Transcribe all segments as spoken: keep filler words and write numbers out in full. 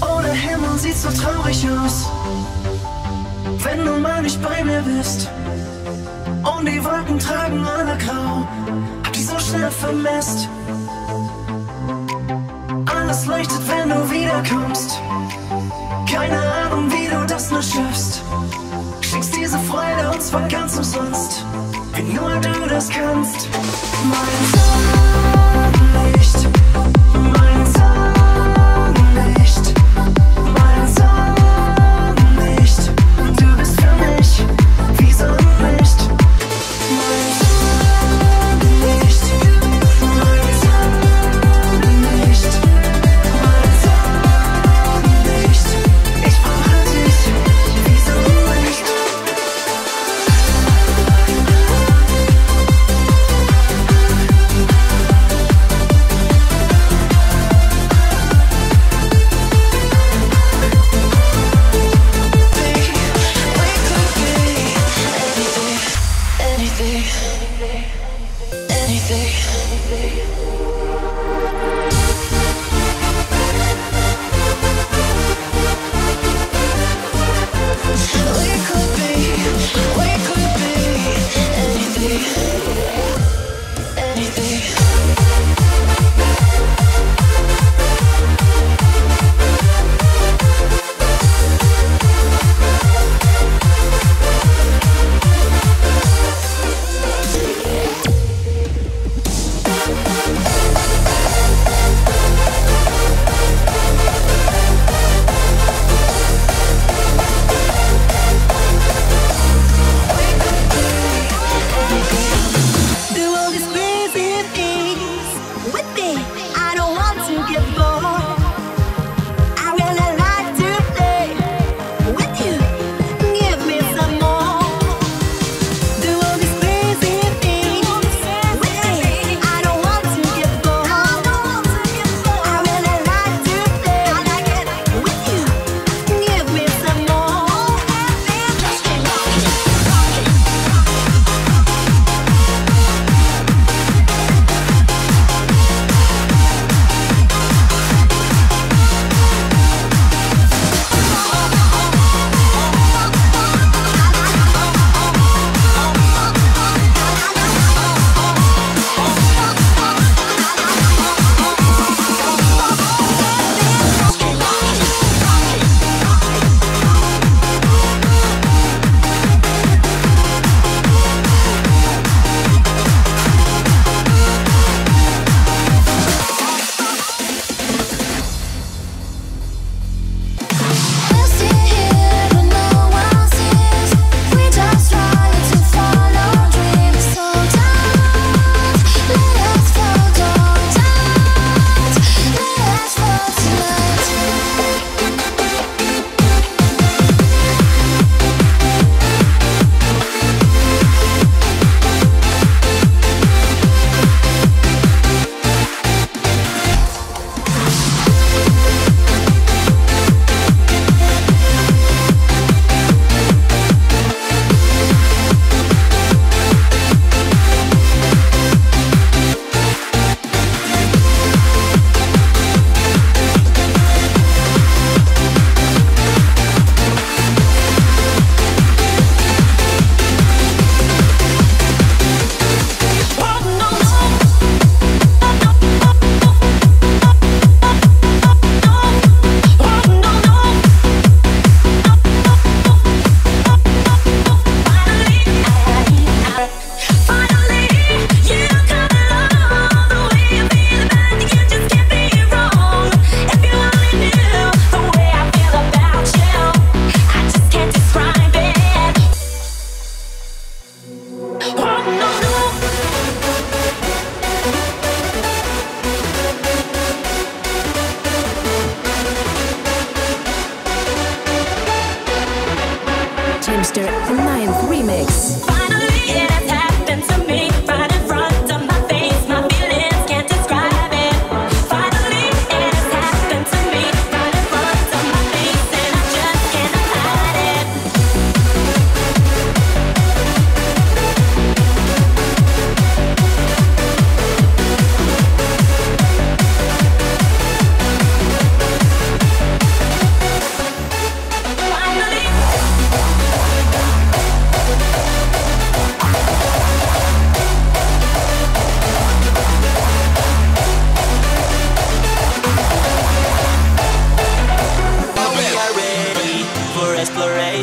Ohne Himmel sieht's so traurig aus, wenn du mal nicht bei mir bist. Und die Wolken tragen alle grau, hab dich so schnell vermisst. Alles leuchtet, wenn du wiederkommst. Keine Ahnung, wie du das nur schaffst. Schickst diese Freude und zwar ganz umsonst, wenn nur du das kannst. Mein Sonnenlicht, mein Sonnenlicht.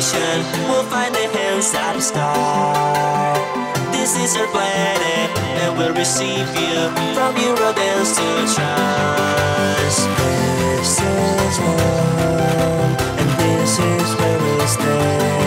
vibration, we'll find the hills at the sky. This is our planet, and we'll receive you from Eurodance to trance. This is home, and this is where we'll stay.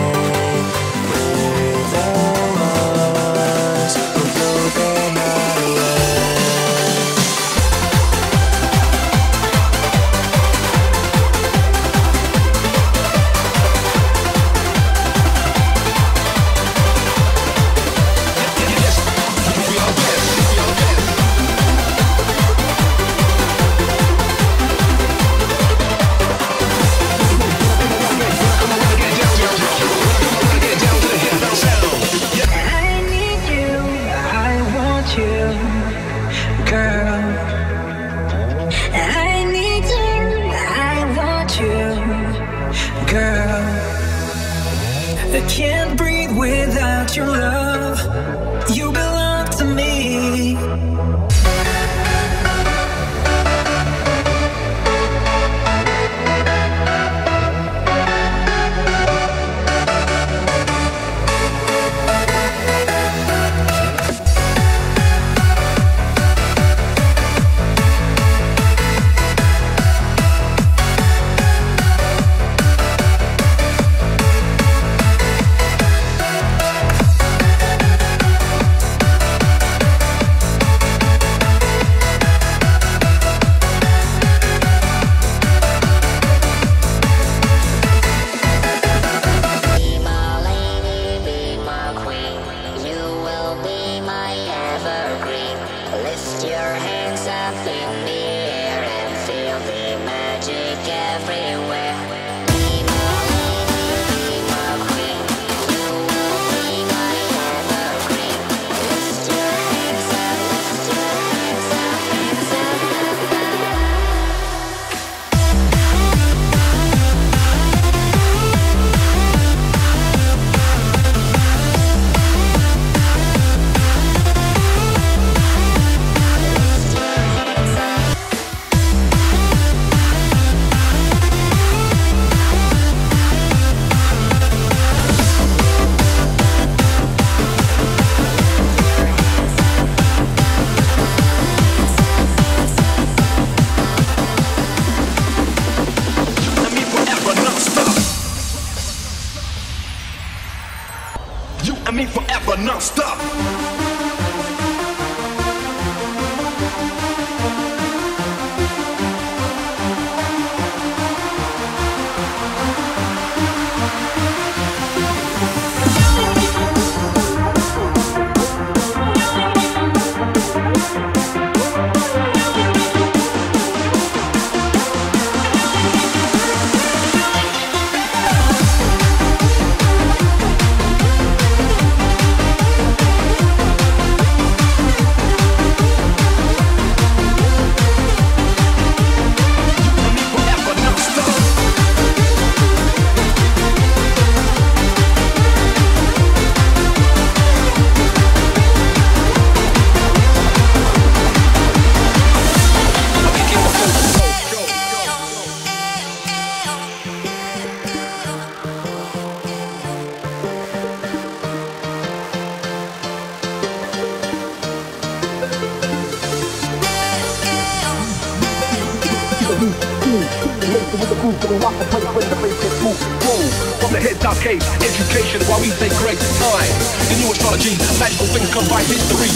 Education while we take great time. The new astrology, magical things combine history.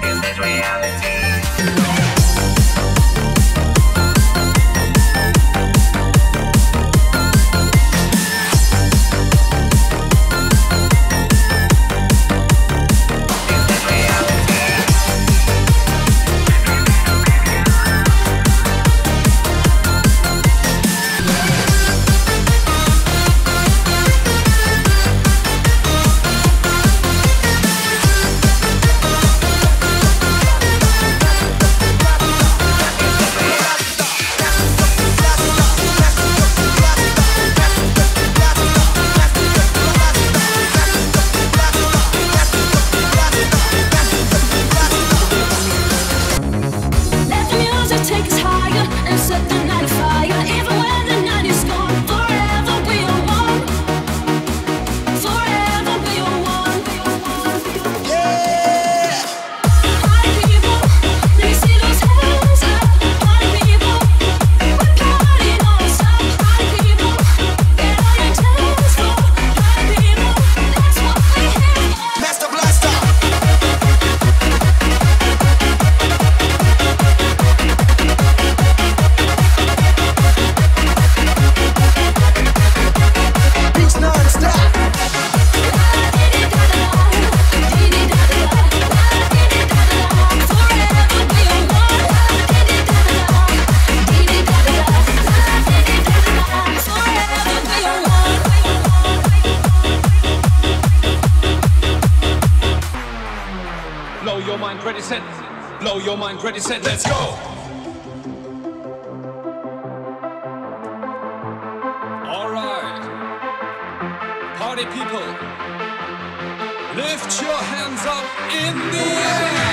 Is this reality? Blow your mind, ready, set. Blow your mind, ready, set. Let's go. All right. Party people, lift your hands up in the air.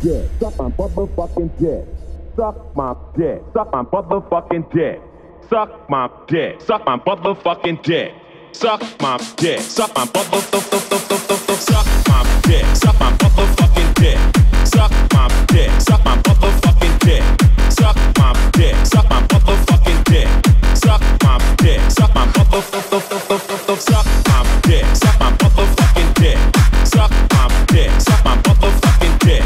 dick, suck my motherfucking dick, suck my dick, suck my motherfucking dick, suck my dick, suck my motherfucking dick, suck my dick, suck my motherfucking suck my dick, suck my motherfucking dick, suck my dick, suck my motherfucking dick, suck my dick, suck my motherfucking dick, suck my dick, suck my motherfucking suck my dick, suck my motherfucking dick, suck my dick, suck my motherfucking dick,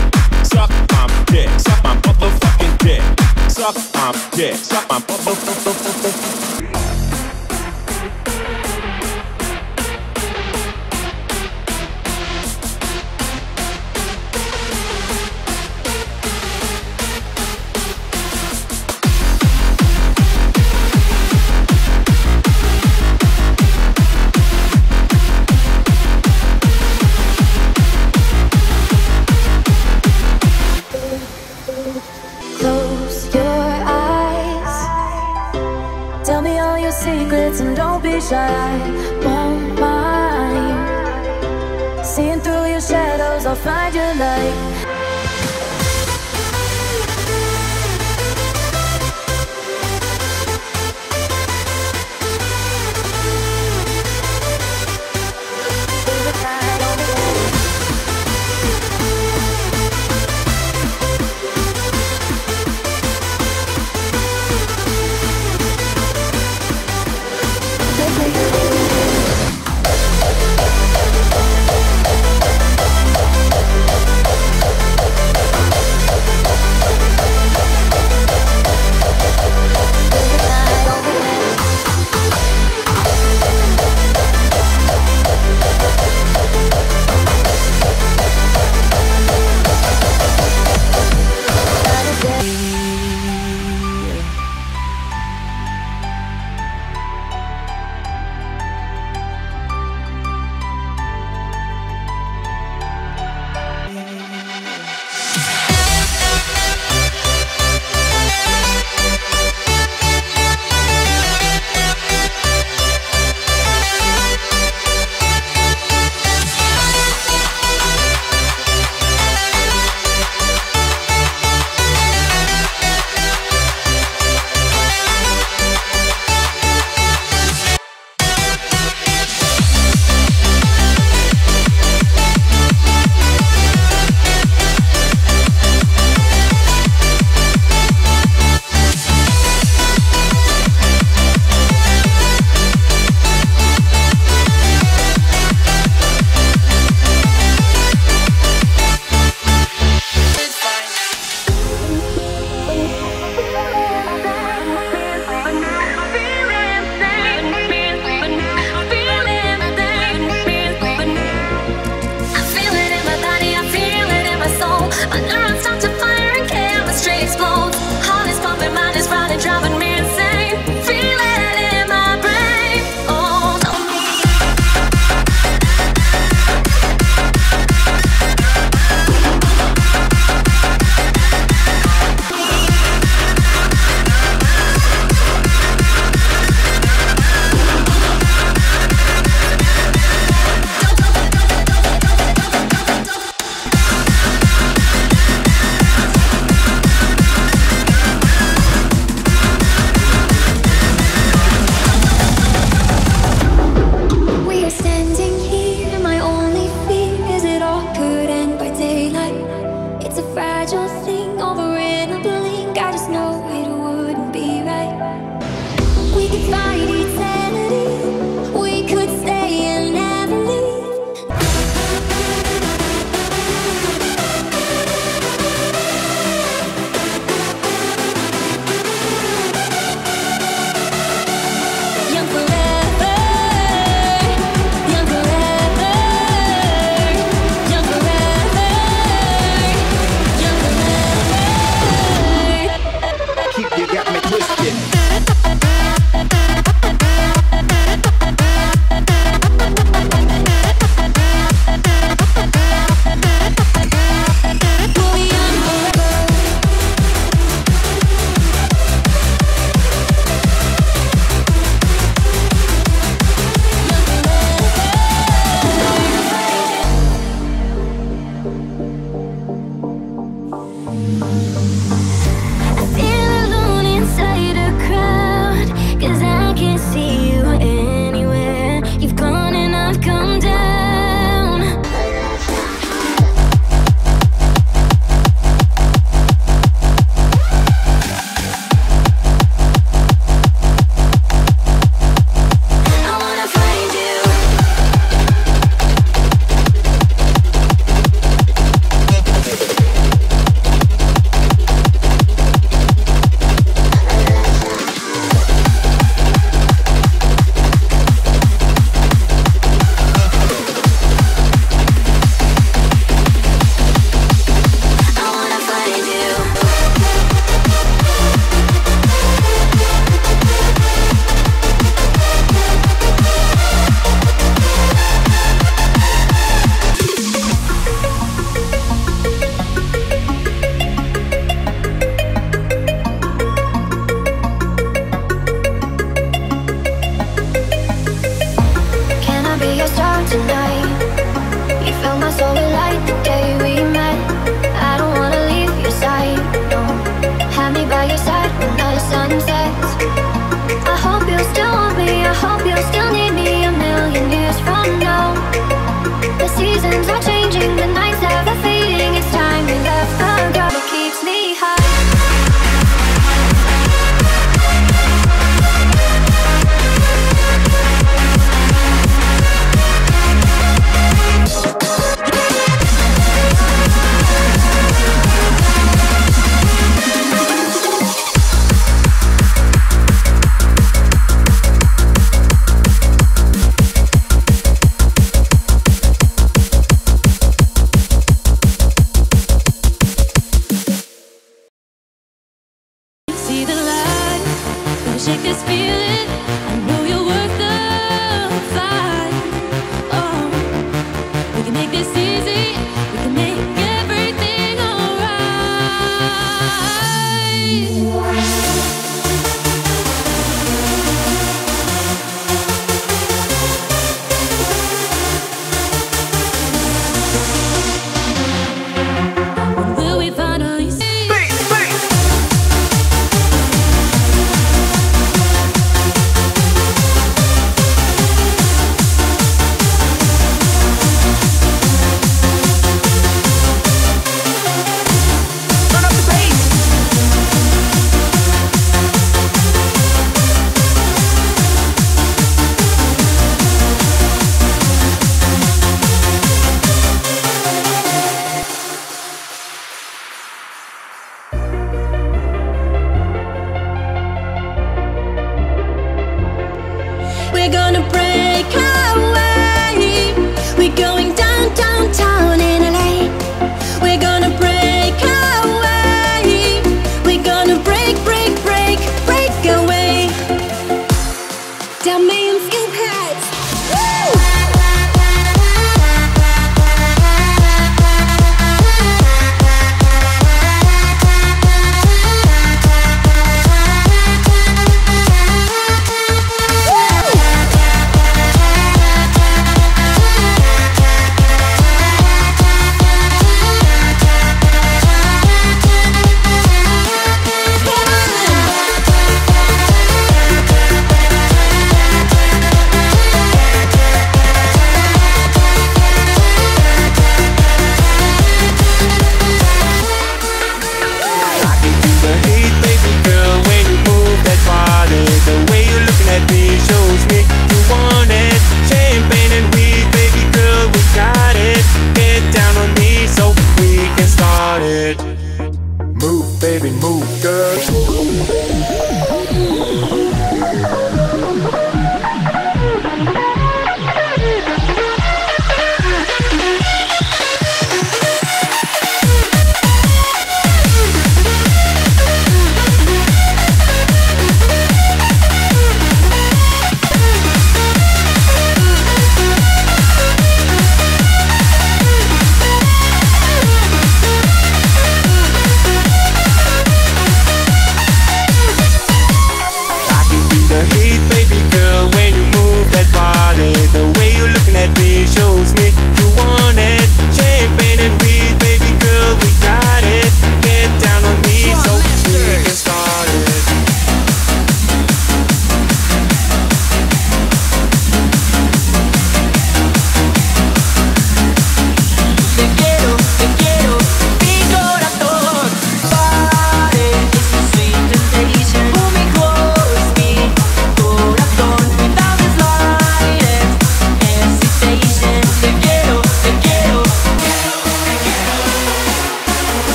suck my dick, suck my motherfucking dick, suck my dick, suck my motherfucking secrets, and don't be shy, won't mind. Seeing through your shadows, I'll find your light.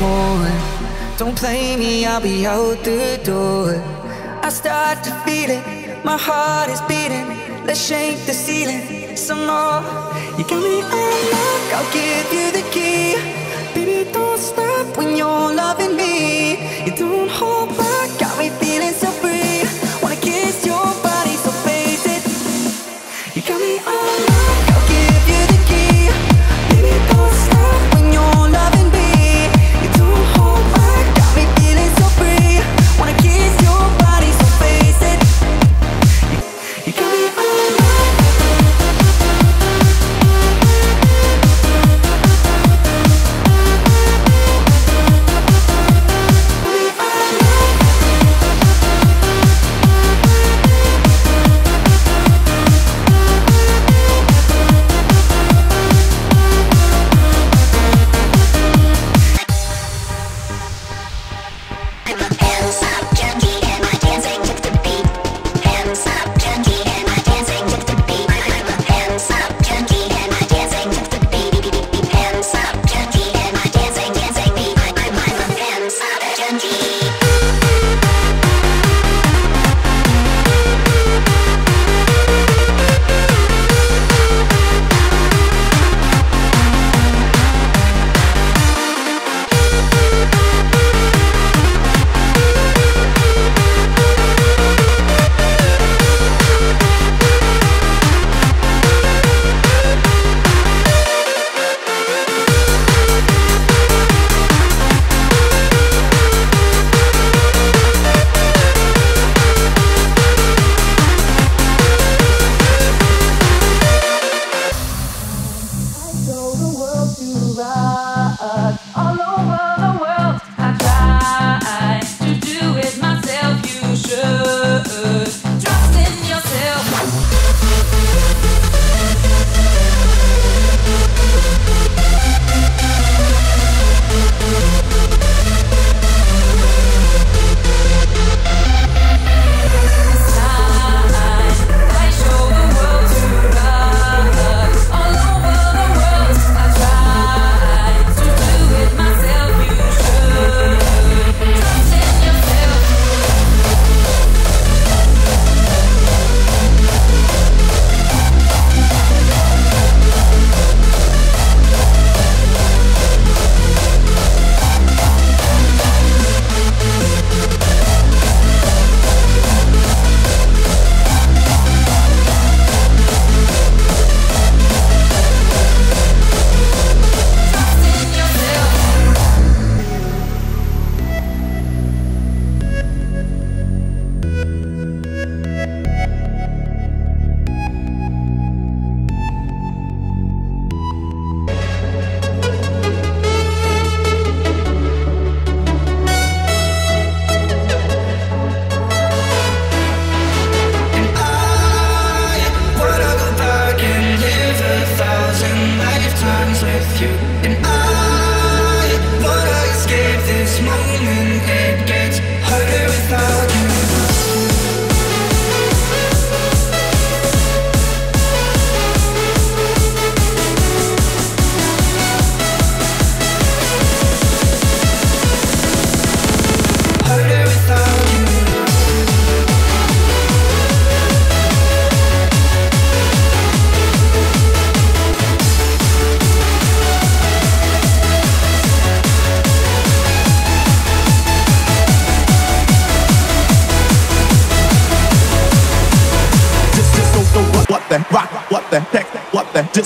one. Don't blame me, I'll be out the door. I start to feel it, my heart is beating. Let's shake the ceiling some more. You give me a lock, I'll give you the key. Baby, don't stop when you're loving me. You don't hold back, got me feeling so free. Wanna kiss your body, so face it. You got me a lock, I'll give you the key. Baby, don't stop when you're loving me. You don't hold back, got me feeling so free. Wanna kiss your body, so face it. You got me a lock.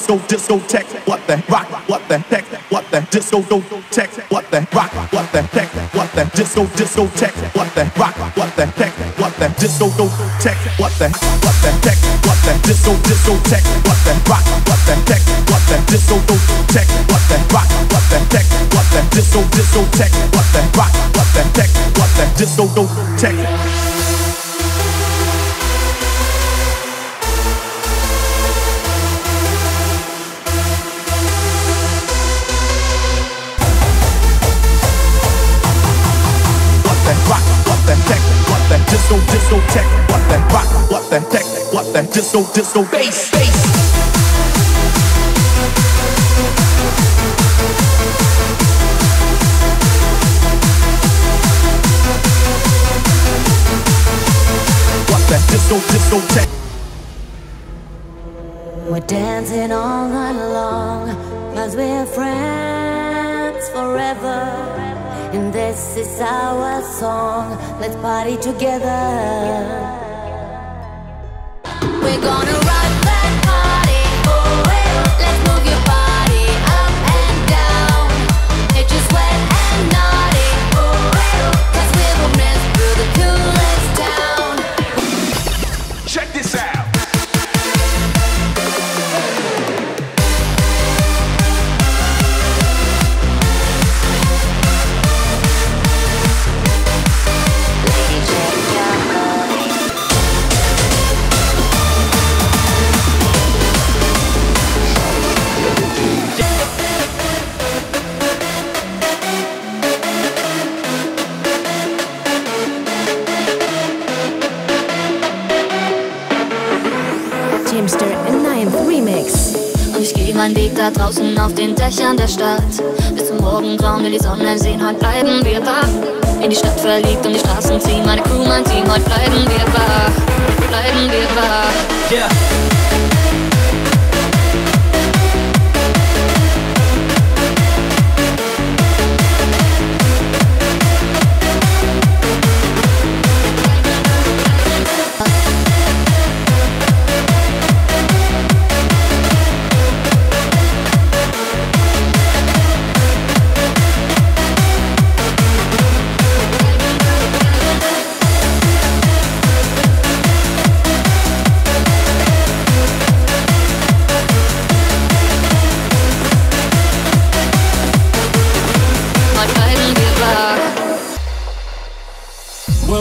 Disco, disco, tech, what the rock, what the tech, what the disco, go, tech, what the rock, what the tech, what the disco, disco, tech, what the rock, what the tech, what the disco, go, tech, what the, what the tech, what the disco, disco, tech, what the rock, what the tech, what the disco, go, tech, what the rock, what the tech, what the disco, disco, tech, what the rock, what the tech, what the disco, go, tech. Disco, disco, tech, what the rock, what the tech, what the disco, disco, bass, bass. that disco, discotheque. We're dancing all night long, 'cause we're friends forever. And this is our song, let's party together. We're gonna rock that party, oh hey. Let's move your body up and down. Get you sweat and naughty, oh hey. 'Cause we're the men through the coolest town. Check this out. Mein Weg da draußen auf den Dächern der Stadt. Bis zum Morgengrauen will die Sonne sehen, heute bleiben wir wach. In die Stadt verliebt, um die Straßen ziehen, meine Crew, mein Team, heute bleiben wir wach. Bleiben wir wach. Yeah.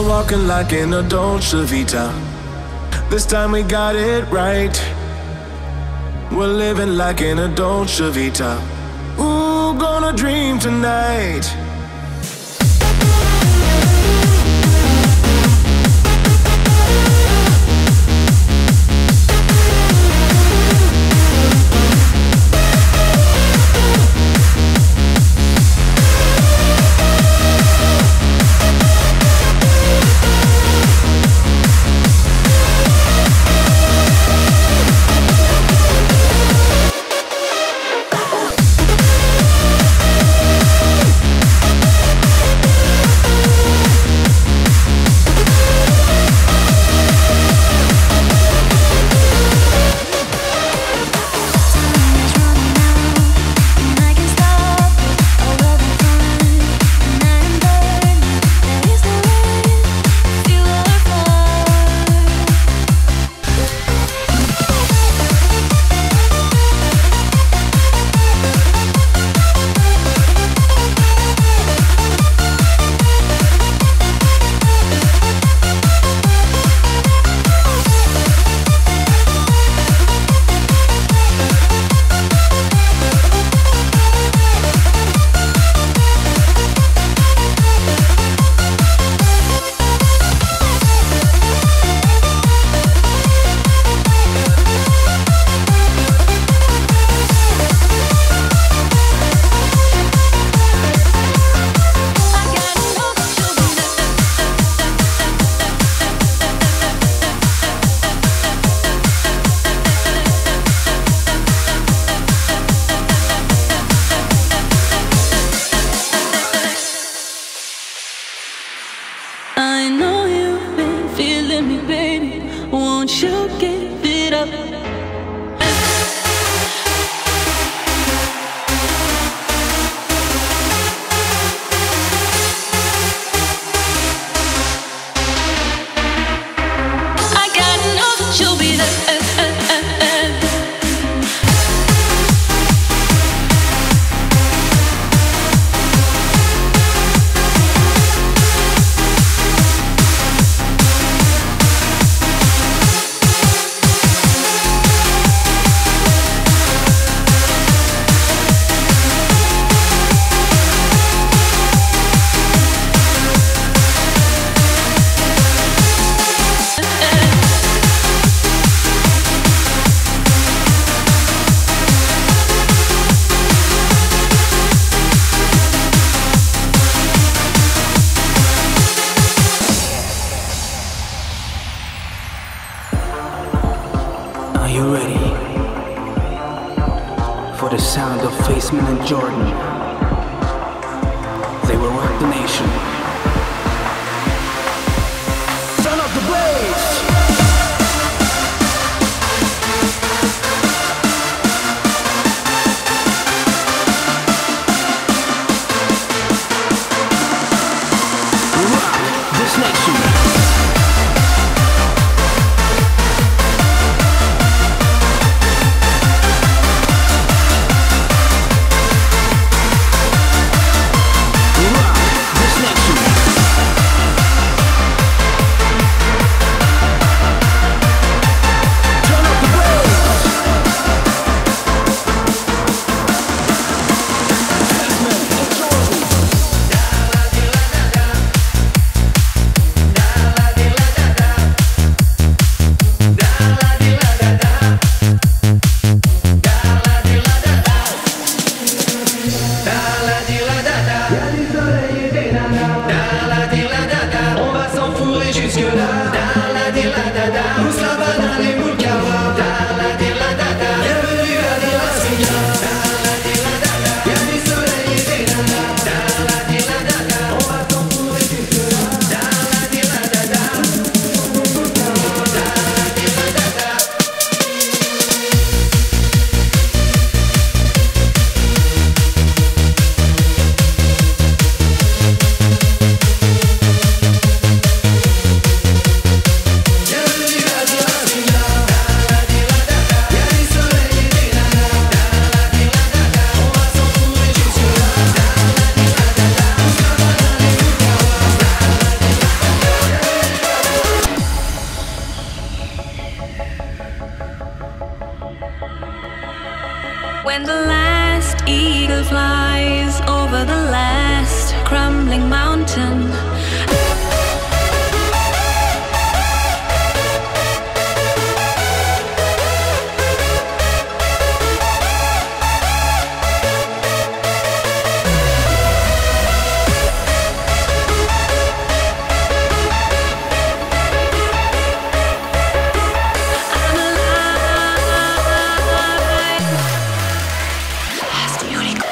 Walking like in a Dolce Vita. This time we got it right. We're living like in a Dolce Vita. Ooh, gonna dream tonight. you ready for the sound of Faceman and Jordan? They will rock the nation. Son of the Blaze! When the last eagle flies over the last crumbling mountain, unicorn.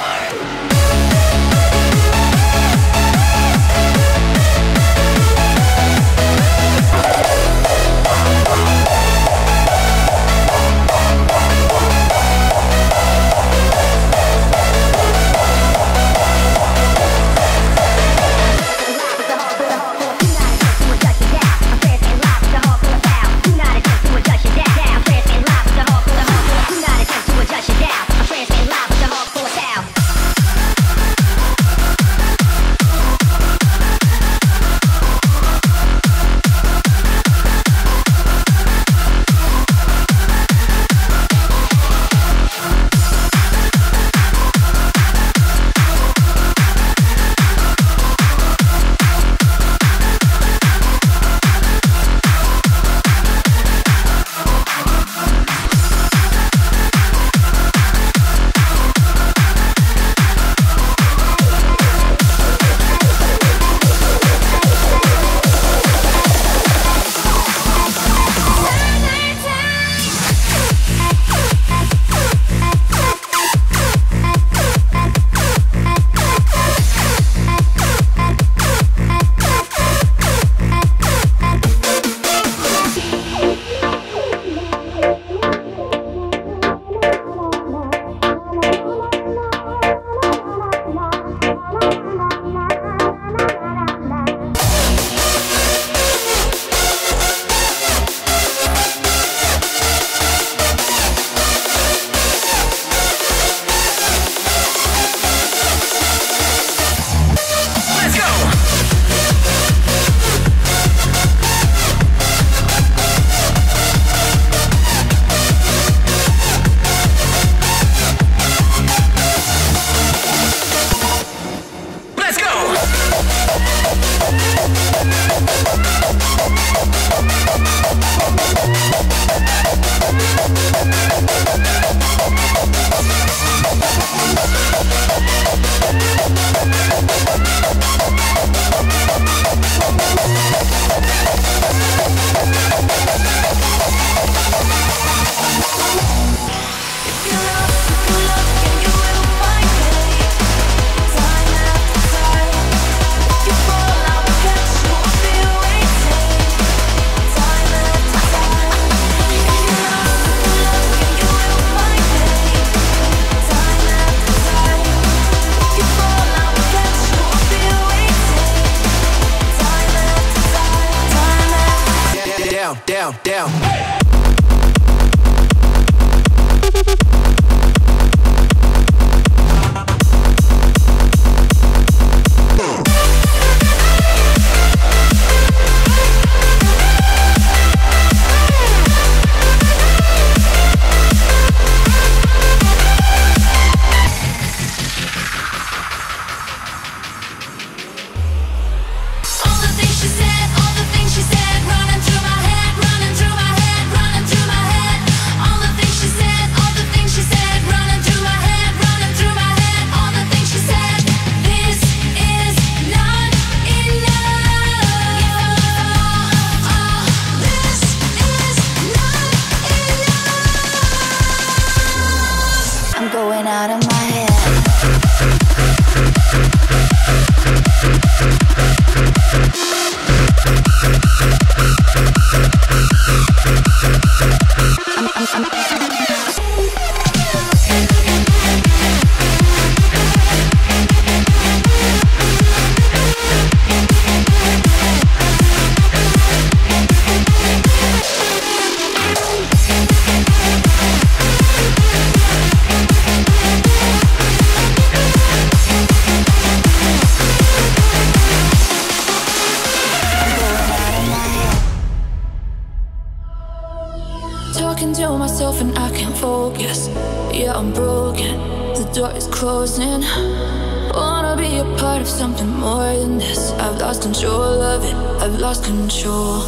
down, down. Hey! Talking to myself and I can't focus. Yeah, I'm broken, the door is closing. Wanna be a part of something more than this. I've lost control of it, I've lost control.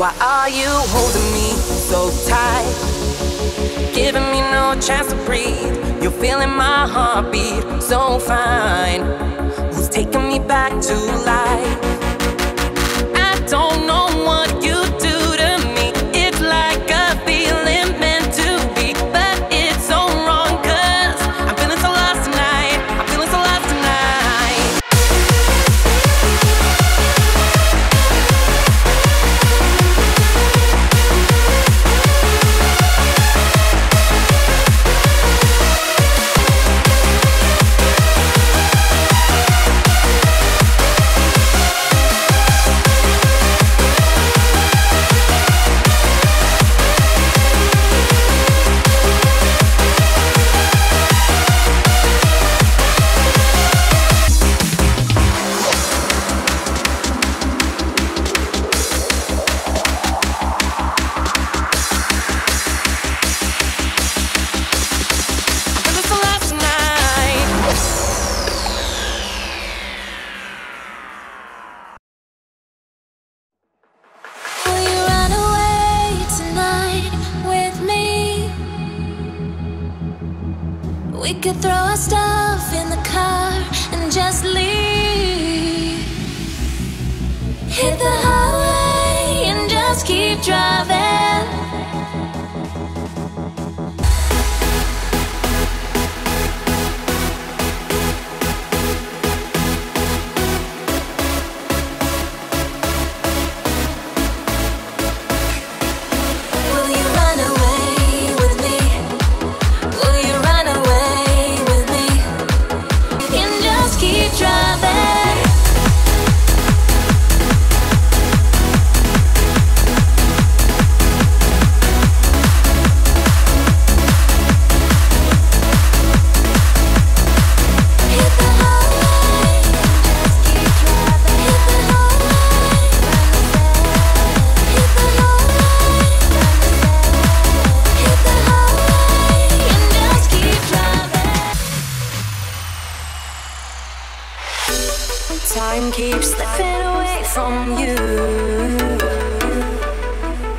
Why are you holding me so tight? Giving me no chance to breathe. You're feeling my heartbeat so fine. Who's taking me back to life? I don't know what you do to me. It's like a feeling meant to be, but it's so wrong, cause I'm feeling so lost tonight. I'm feeling so lost tonight. We could throw our stuff in the car and just leave. Hit the highway and just keep driving. keep driving. Time keeps slipping away from you.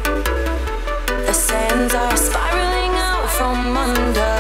The sands are spiraling out from under.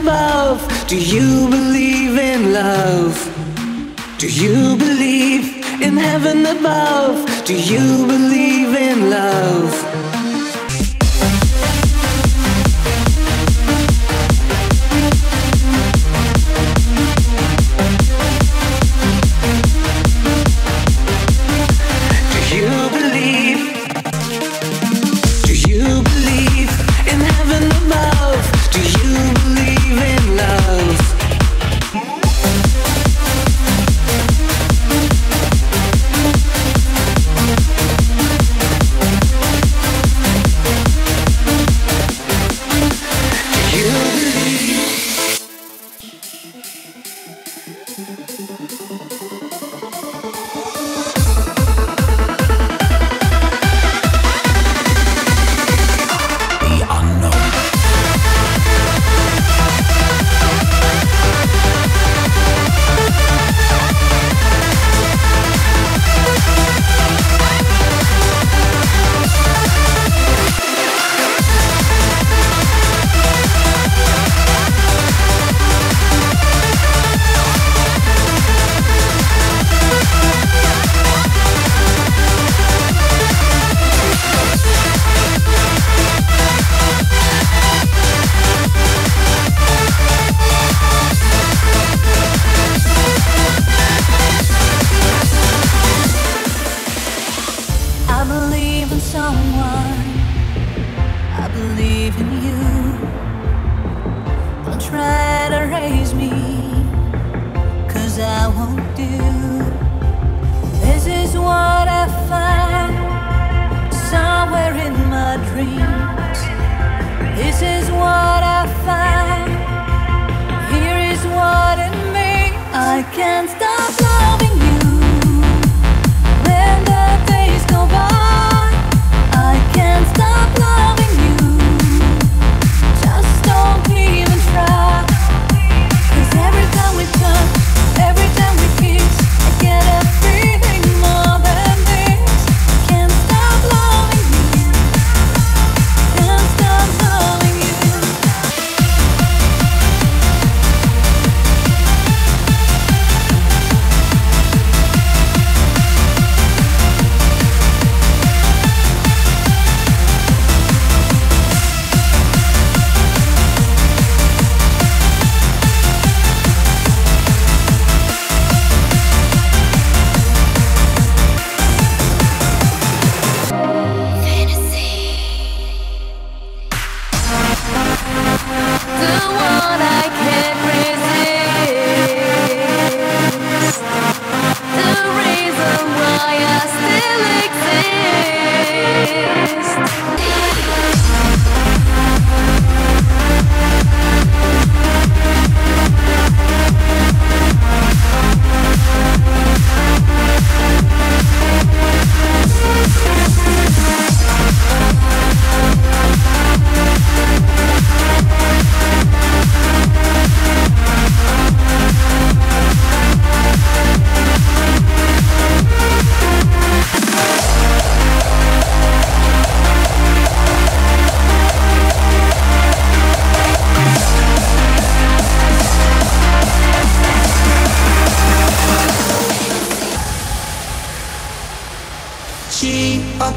Above, do you believe in love? Do you believe in heaven above? Do you believe in love?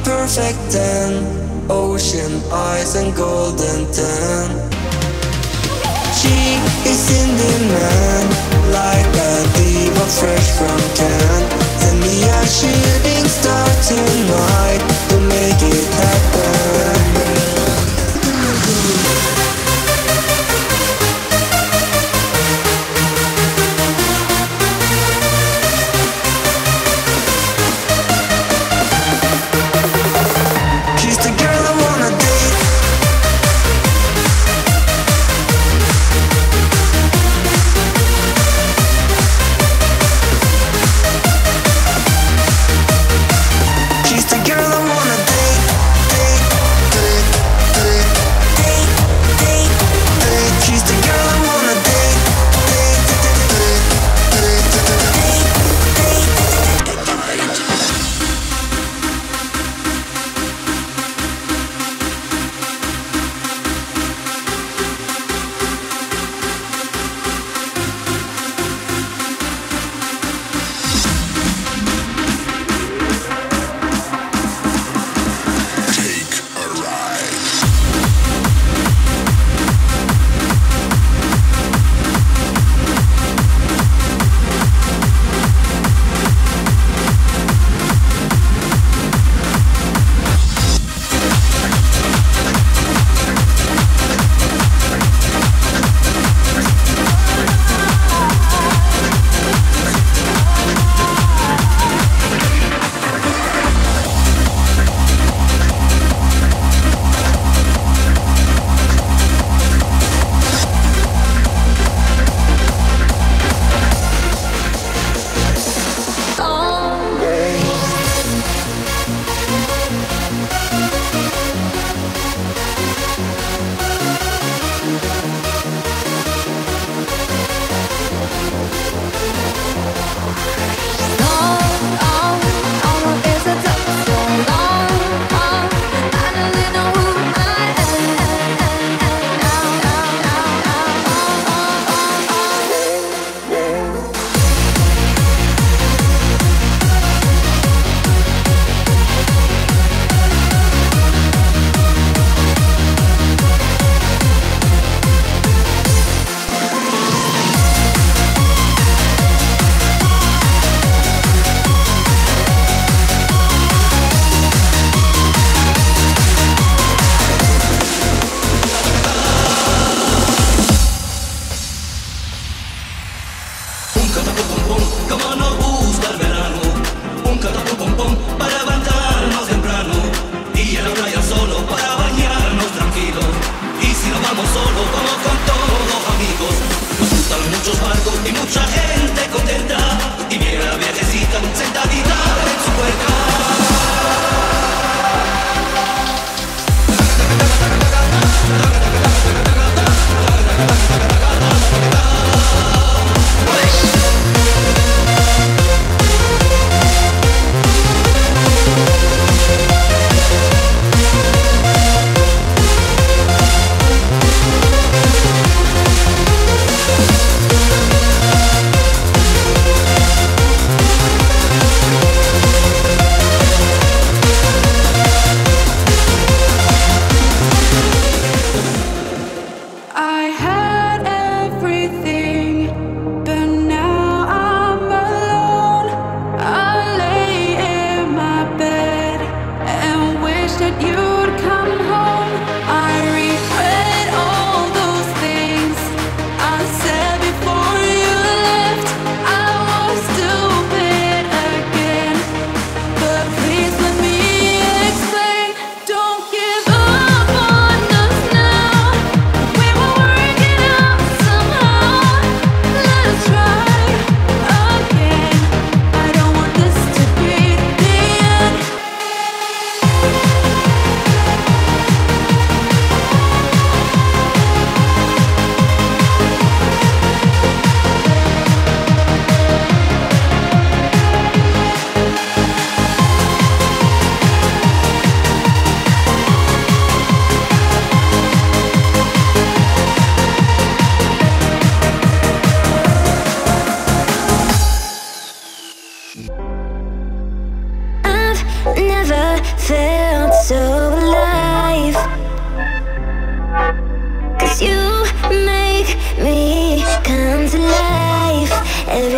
Perfect ten, ocean eyes and golden tan. She is in demand, like a diva fresh from Cannes. Send me a shooting star tonight to make it happen.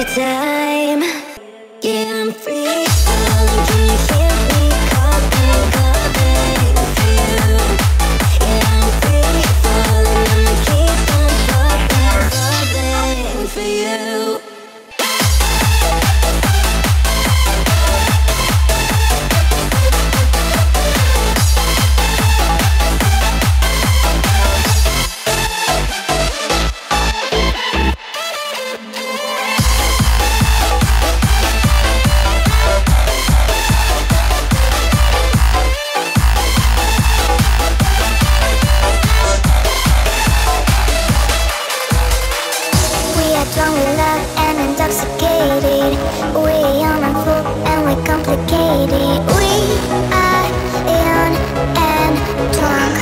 every time. Yeah, I'm free falling. Can you hear me calling, calling for you? Yeah, I'm free falling. I'ma keep on falling, falling for you. Drunk with love and intoxicated, we are not full and we're complicated. We are young and drunk.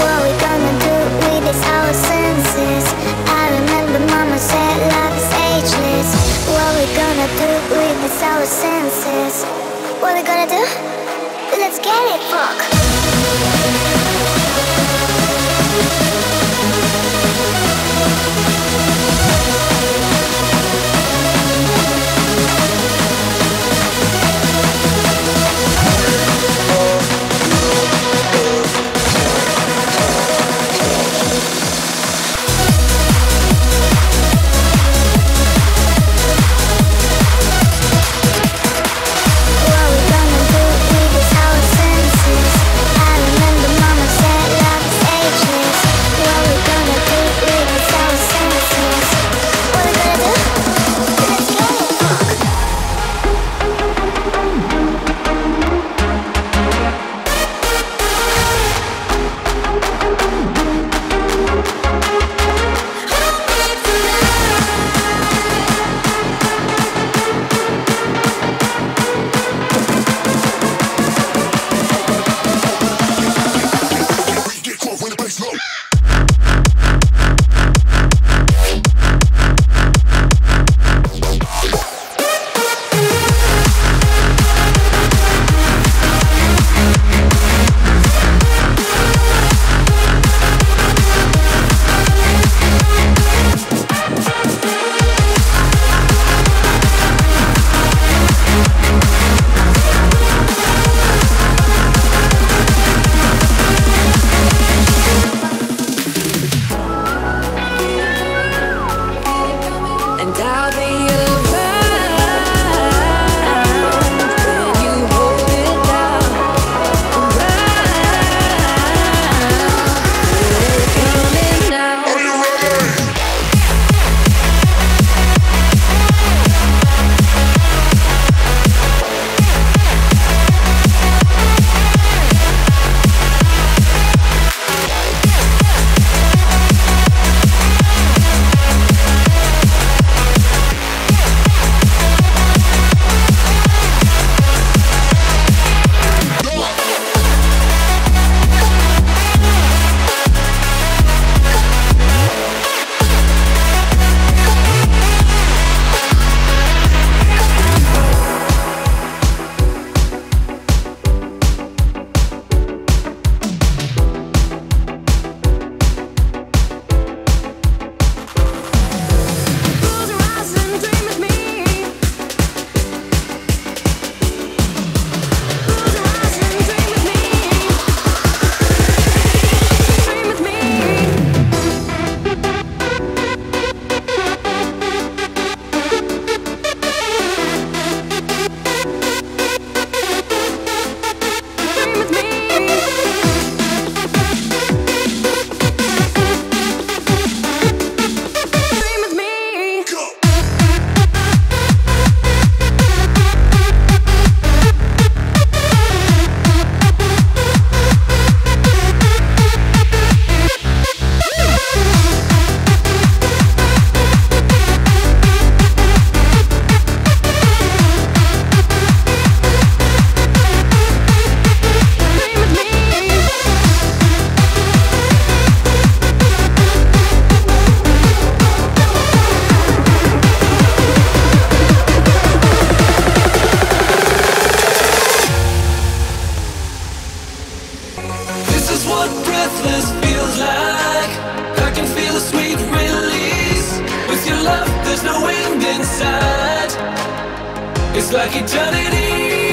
What we gonna do with these our senses? I remember mama said love is ageless. What we gonna do with these our senses? What we gonna do? Let's get it, fuck. This is what breathless feels like. I can feel a sweet release. love, there's no end inside. It's like eternity.